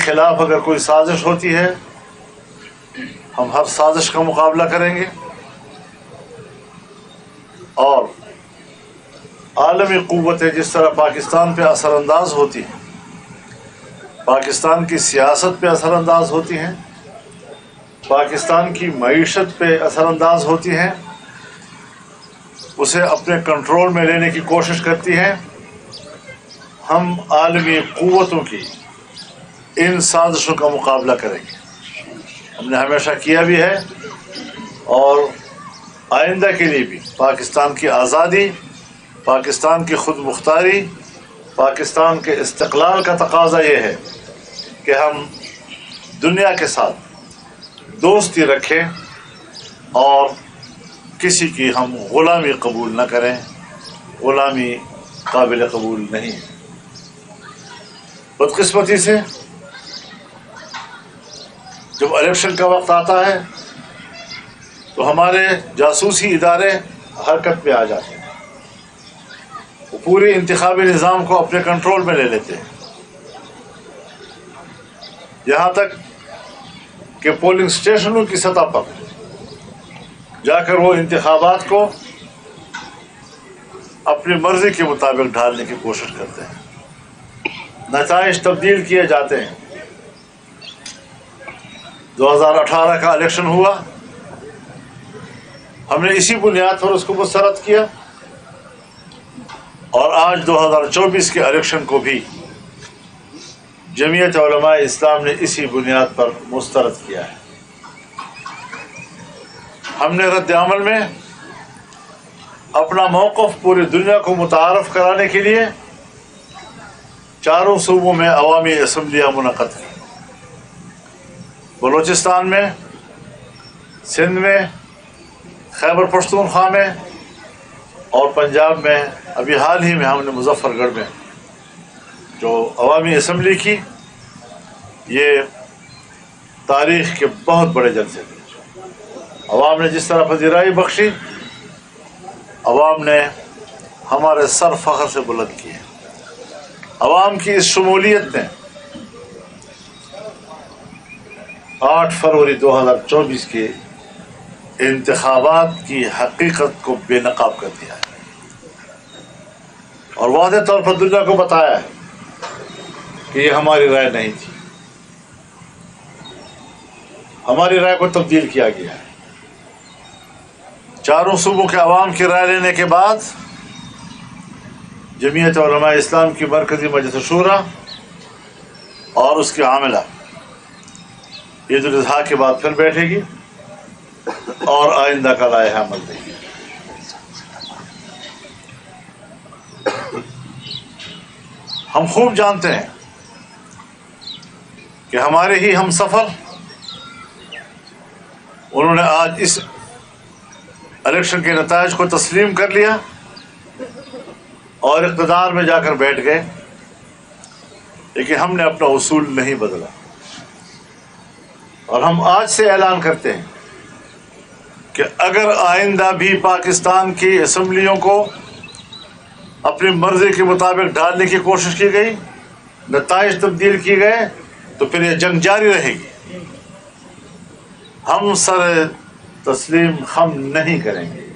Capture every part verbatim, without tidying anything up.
के खिलाफ अगर कोई साजिश होती है, हम हर साजिश का मुकाबला करेंगे और आलमी क़ुव्वतें जिस तरह पाकिस्तान पे असरअंदाज होती हैं, पाकिस्तान की सियासत पे असरअंदाज होती हैं, पाकिस्तान की मईशत पे असरअंदाज होती हैं, उसे अपने कंट्रोल में लेने की कोशिश करती हैं, हम आलमी क़ुव्वतों की इन साजिशों का मुकाबला करेंगे। हमने हमेशा किया भी है और आइंदा के लिए भी पाकिस्तान की आज़ादी, पाकिस्तान की खुद मुख्तारी, पाकिस्तान के इस्तक़लाल का तकाज़ा ये है कि हम दुनिया के साथ दोस्ती रखें और किसी की हम ग़ुलामी कबूल न करें। ग़ुलामी काबिल कबूल नहीं है। बदकिस्मती से जब इलेक्शन का वक्त आता है तो हमारे जासूसी इदारे हरकत में आ जाते हैं, वो पूरे इंतखाबी निज़ाम को अपने कंट्रोल में ले लेते हैं, यहाँ तक कि पोलिंग स्टेशनों की सतह पर जाकर वो इंतखाबात को अपनी मर्ज़ी के मुताबिक ढालने की कोशिश करते हैं। नताइज तब्दील किए जाते हैं। दो हज़ार अठारह का इलेक्शन हुआ, हमने इसी बुनियाद पर उसको मुस्तरद किया और आज दो हज़ार चौबीस के इलेक्शन को भी जमीयत उलमा-ए-इस्लाम ने इसी बुनियाद पर मुस्तरद किया है। हमने रद्द-ए-अमल में अपना मौक़िफ़ पूरी दुनिया को मुतारफ़ कराने के लिए चारों सूबों में अवामी असम्बलियाँ मुनक़्क़द की। बलूचिस्तान में, सिंध में, खैबर पख्तूनख्वा में और पंजाब में अभी हाल ही में हमने मुजफ्फरगढ़ में जो अवामी असम्बली की, ये तारीख़ के बहुत बड़े जलसे थे। अवाम ने जिस तरह पजीराई बख्शी, अवाम ने हमारे सर फ़ख्र से बुलंद किए। अवाम की इस शमूलियत ने आठ फरवरी दो हज़ार चौबीस के इंतखाबात की हकीकत को बेनकाब कर दिया है और वादे तौर पर दुनिया को बताया है कि ये हमारी राय नहीं थी, हमारी राय को तब्दील किया गया है। चारों सूबों के अवाम की राय लेने के बाद जमीयत उलमा-ए-इस्लाम की मरकज़ी मजलिस शूरा और उसकी आमिला ईद उल अज़हा के बाद फिर बैठेगी और आइंदा का लायहा अमल देगी। हम खूब जानते हैं कि हमारे ही हमसफ़र उन्होंने आज इस इलेक्शन के नताइज को तस्लीम कर लिया और इक़्तिदार में जाकर बैठ गए, लेकिन हमने अपना उसूल नहीं बदला और हम आज से ऐलान करते हैं कि अगर आइंदा भी पाकिस्तान की असम्बलियों को अपनी मर्ज़ी के मुताबिक ढालने की कोशिश की गई, नताइज तब्दील किए गए, तो फिर यह जंग जारी रहेगी। हम सर तस्लीम हम नहीं करेंगे,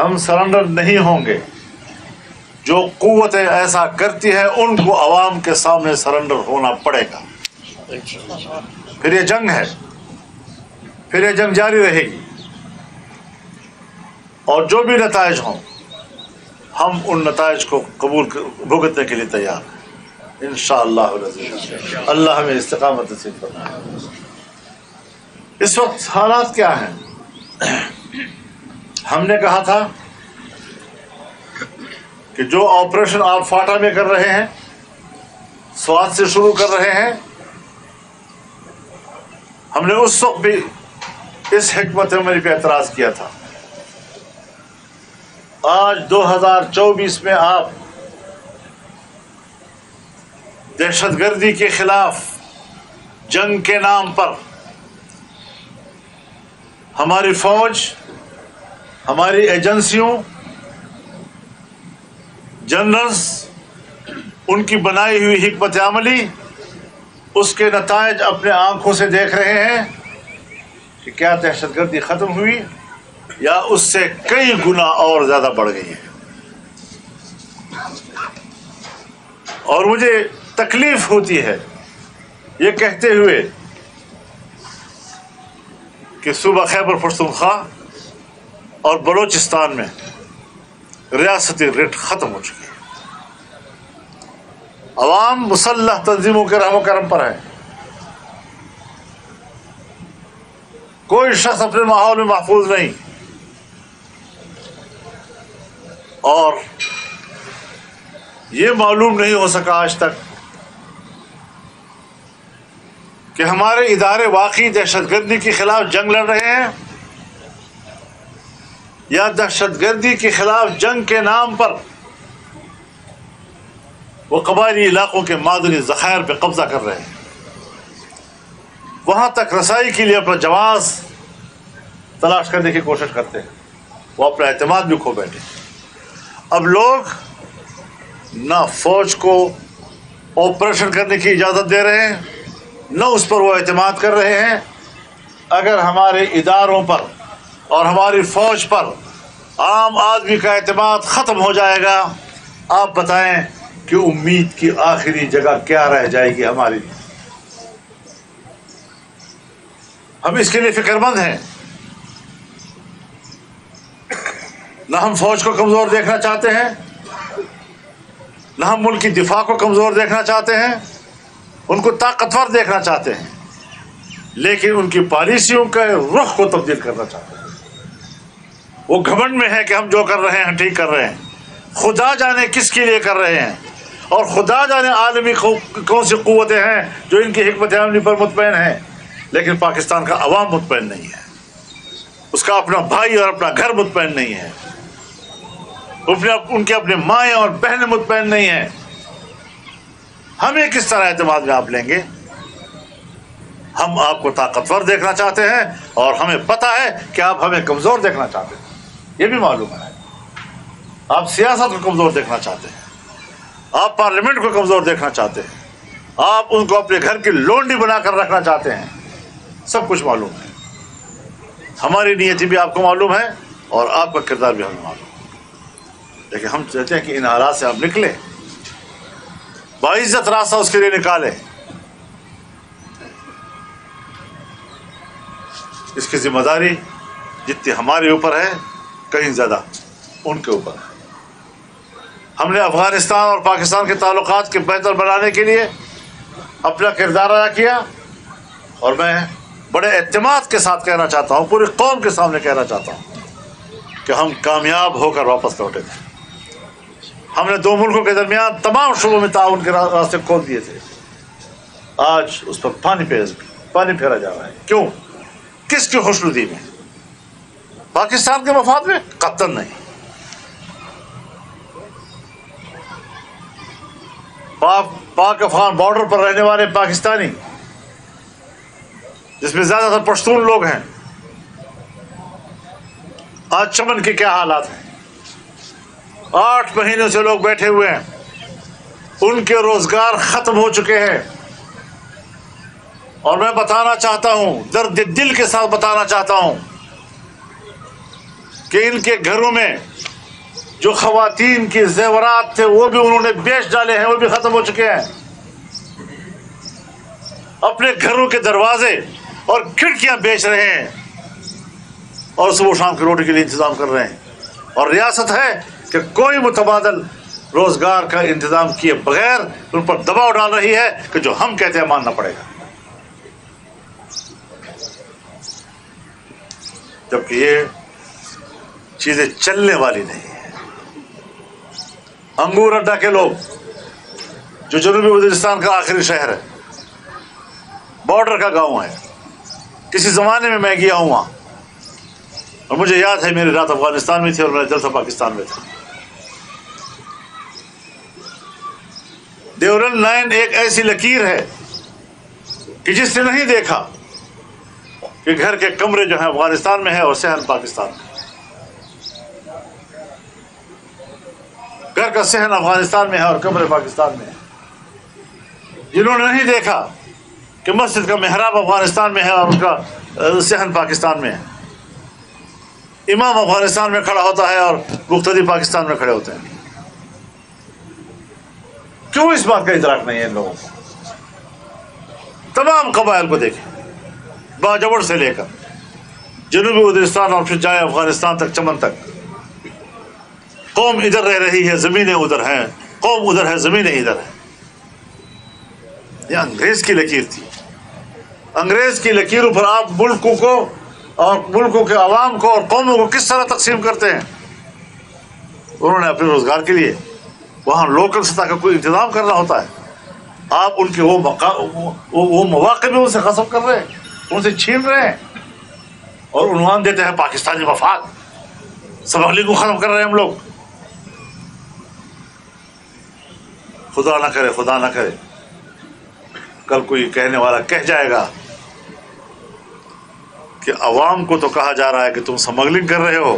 हम सरेंडर नहीं होंगे। जो क़ुव्वतें ऐसा करती हैं उनको आवाम के सामने सरेंडर होना पड़ेगा। फिर ये जंग है, फिर ये जंग जारी रहेगी और जो भी नताइज हों हम उन नताइज को कबूल भुगतने के लिए तैयार हैं, इंशाअल्लाह। अल्लाह हमें इस्तिक़ामत नसीब फरमाए। इस वक्त हालात क्या हैं? हमने कहा था कि जो ऑपरेशन आप फाटा में कर रहे हैं, स्वाद से शुरू कर रहे हैं, हमने उस वक्त भी इस हिकमत अमली पर एतराज़ किया था। आज दो हज़ार चौबीस में आप दहशतगर्दी के ख़िलाफ़ जंग के नाम पर हमारी फ़ौज, हमारी एजेंसियों, जनरल्स, उनकी बनाई हुई हिकमत अमली उसके नतायज अपने आँखों से देख रहे हैं कि क्या दहशतगर्दी ख़त्म हुई या उससे कई गुना और ज़्यादा बढ़ गई है। और मुझे तकलीफ़ होती है ये कहते हुए कि सूबा खैबर पख्तूनख्वा और बलूचिस्तान में रियासती रिट ख़त्म हो चुकी है। अवाम मुसल्लह तंजीमों के रहम करम पर है। कोई शख्स अपने माहौल में महफूज नहीं और ये मालूम नहीं हो सका आज तक कि हमारे इदारे वाकई दहशतगर्दी के ख़िलाफ़ जंग लड़ रहे हैं या दहशतगर्दी के ख़िलाफ़ जंग के नाम पर वो कबायली इलाक़ों के मादनी ज़ख़ायर पर कब्ज़ा कर रहे हैं, वहाँ तक रसाई के लिए अपना जवाज़ तलाश करने की कोशिश करते हैं, वो अपना एतमाद भी खो बैठे। अब लोग ना फ़ौज को ऑपरेशन करने की इजाज़त दे रहे हैं ना उस पर वो एतमाद कर रहे हैं। अगर हमारे इदारों पर और हमारी फ़ौज पर आम आदमी का एतमाद ख़त्म हो जाएगा, आप बताएं कि उम्मीद की आखिरी जगह क्या रह जाएगी हमारी। हम इसके लिए फ़िक्रमंद हैं, ना हम फ़ौज को कमज़ोर देखना चाहते हैं, ना हम मुल्क की दिफा को कमज़ोर देखना चाहते हैं, उनको ताकतवर देखना चाहते हैं, लेकिन उनकी पॉलिसियों के रुख को तब्दील करना चाहते हैं। वो घमंड में है कि हम जो कर रहे हैं ठीक कर रहे हैं, खुदा जाने किसके लिए कर रहे हैं और खुदा जाने आलमी कौन सी क़ुव्वतें हैं जो इनकी हिकमत अमली पर मुतमइन हैं, लेकिन पाकिस्तान का अवाम मुतमइन नहीं है, उसका अपना भाई और अपना घर मुतमइन नहीं है, अपने उनके अपने माएँ और बहनें मुतमइन नहीं हैं। हमें किस तरह एतमाद में आप लेंगे? हम आपको ताकतवर देखना चाहते हैं और हमें पता है कि आप हमें कमज़ोर देखना चाहते हैं, ये भी मालूम है। आप सियासत को कमज़ोर देखना चाहते हैं, आप पार्लियामेंट को कमज़ोर देखना चाहते हैं, आप उनको अपने घर की लोंडी बना कर रखना चाहते हैं, सब कुछ मालूम है। हमारी नीयत भी आपको मालूम है और आपका किरदार भी हमें मालूम है, लेकिन हम चाहते हैं कि इन हालात से आप निकलें, बाइज़्ज़त रास्ता उसके लिए निकालें। इसकी ज़िम्मेदारी जितनी हमारे ऊपर है कहीं ज़्यादा उनके ऊपर है। हमने अफ़गानिस्तान और पाकिस्तान के ताल्लुकात के बेहतर बनाने के लिए अपना किरदार अदा किया और मैं बड़े एतमाद के साथ कहना चाहता हूँ, पूरी कौम के सामने कहना चाहता हूँ कि हम कामयाब होकर वापस लौटे थे। हमने दो मुल्कों के दरमियान तमाम शोबों में ताउन के रास्ते खोल दिए थे, आज उस पर पानी फेर पानी फेरा जा रहा है। क्यों? किसकी खुशनुदी में? पाकिस्तान के मफाद में? कतई नहीं। पाक पाक अफगान बॉर्डर पर रहने वाले पाकिस्तानी, जिसमें ज़्यादातर पश्तून लोग हैं, आज चमन के क्या हालात हैं? आठ महीनों से लोग बैठे हुए हैं, उनके रोज़गार ख़त्म हो चुके हैं। और मैं बताना चाहता हूँ, दर्द दिल के साथ बताना चाहता हूँ कि इनके घरों में जो ख़वातीन के ज़ेवरात थे वो भी उन्होंने बेच डाले हैं, वो भी ख़त्म हो चुके हैं। अपने घरों के दरवाजे और खिड़कियाँ बेच रहे हैं और सुबह शाम की रोटी के लिए इंतज़ाम कर रहे हैं। और रियासत है कि कोई मुतबादल रोज़गार का इंतज़ाम किए बगैर उन पर दबाव डाल रही है कि जो हम कहते हैं मानना पड़ेगा, जबकि ये चीज़ें चलने वाली नहीं है। अंगूर अड्डा के लोग, जो जनूबी वज़ीरिस्तान का आखिरी शहर है, बॉर्डर का गांव है, किसी ज़माने में मैं गया हूँ वहाँ और मुझे याद है मेरी रात अफ़गानिस्तान में थी और मेरा जलसा पाकिस्तान में था। देवर नैन एक ऐसी लकीर है कि जिसने नहीं देखा कि घर के कमरे जो हैं अफ़गानिस्तान में है और सहन पाकिस्तान में। घर का सहन अफ़गानिस्तान में है और कमरे पाकिस्तान में है। जिन्होंने नहीं देखा कि मस्जिद का मेहराब अफगानिस्तान में है और उसका सहन पाकिस्तान में है। इमाम अफगानिस्तान में खड़ा होता है और मुक्तदी पाकिस्तान में खड़े होते हैं। क्यों इस बात का इतराक नहीं है इन लोगों को? तमाम कबायल को देखें, बाजौर से लेकर जनूबी उजरिस्तान और फिर जाए अफगानिस्तान तक, चमन तक। कौम इधर रह रही है, ज़मीनें उधर हैं, कौम उधर है, ज़मीनें इधर हैं। यह अंग्रेज़ की लकीर थी। अंग्रेज़ की लकीरों पर आप मुल्क को और मुल्कों के आवाम को और कौमों को किस तरह तकसीम करते हैं। उन्होंने अपने रोज़गार के लिए वहाँ लोकल सतह का कोई इंतज़ाम करना होता है, आप उनके वो मौका वो, वो मौक़े भी उनसे खत्म कर रहे हैं, उनसे छीन रहे हैं और उन्वान देते हैं पाकिस्तानी वफाद। सबकली को ख़त्म कर रहे हैं हम लोग। खुदा ना करे, खुदा ना करे कल कोई कहने वाला कह जाएगा कि अवाम को तो कहा जा रहा है कि तुम स्मगलिंग कर रहे हो,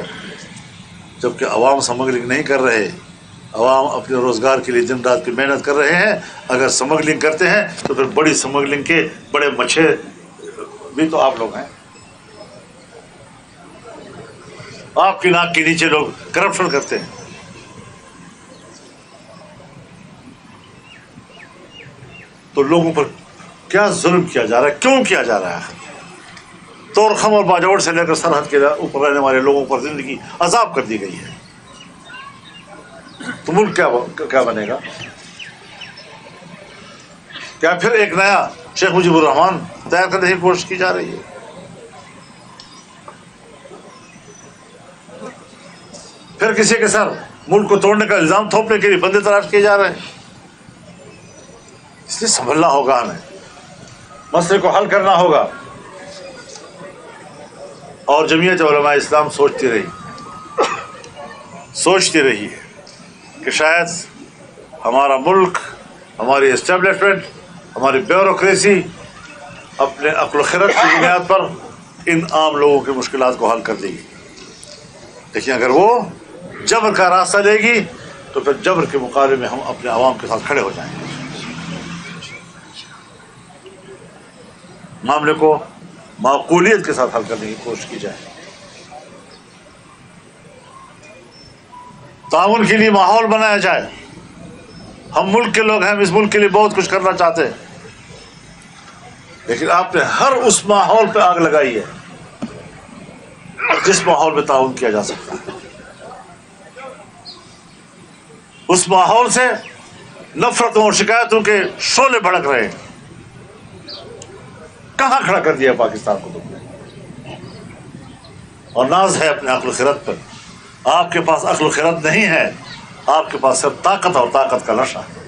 जबकि अवाम स्मगलिंग नहीं कर रहे। अवाम अपने रोज़गार के लिए दिन रात की मेहनत कर रहे हैं। अगर स्मगलिंग करते हैं तो फिर बड़ी स्मगलिंग के बड़े मच्छे भी तो आप लोग हैं। आपकी नाक के नीचे लोग करप्शन करते हैं। तो लोगों पर क्या जुल्म किया जा रहा है, क्यों किया जा रहा है? तोरखम और बाजौर से लेकर सरहद के ऊपर रहने वाले लोगों पर ज़िंदगी अजाब कर दी गई है। तो मुल्क क्या क्या बनेगा? क्या फिर एक नया शेख मुजीबुर रहमान तैयार करने की कोशिश की जा रही है? फिर किसी के सर मुल्क को तोड़ने का इल्ज़ाम थोपने के लिए बंदे तलाश किए जा रहे हैं। इसलिए संभलना होगा, हमें मसले को हल करना होगा। और जमीयत उलमा-ए-इस्लाम सोचती रही सोचती रही है कि शायद हमारा मुल्क, हमारी इस्टेब्लिशमेंट, हमारी ब्यूरोक्रेसी अपने अक्ल खिरत की बुनियाद पर इन आम लोगों की मुश्किलात को हल कर देगी। लेकिन अगर वो जबर का रास्ता लेगी तो फिर जबर के मुकाबले में हम अपने आवाम के साथ खड़े हो जाएंगे। मामले को माकूलियत के साथ हल करने की कोशिश की जाए। ताउन के लिए माहौल बनाया जाए। हम मुल्क के लोग हैं, हम इस मुल्क के लिए बहुत कुछ करना चाहते हैं, लेकिन आपने हर उस माहौल पर आग लगाई है जिस माहौल में ताउन किया जा सकता है। उस माहौल से नफरतों और शिकायतों के शोले भड़क रहे हैं। कहाँ खड़ा कर दिया पाकिस्तान को तुमने? और नाज है अपने अक्ल खिरत पर। आपके पास अक्ल खिरत नहीं है, आपके पास सिर्फ ताकत और ताकत का नशा है।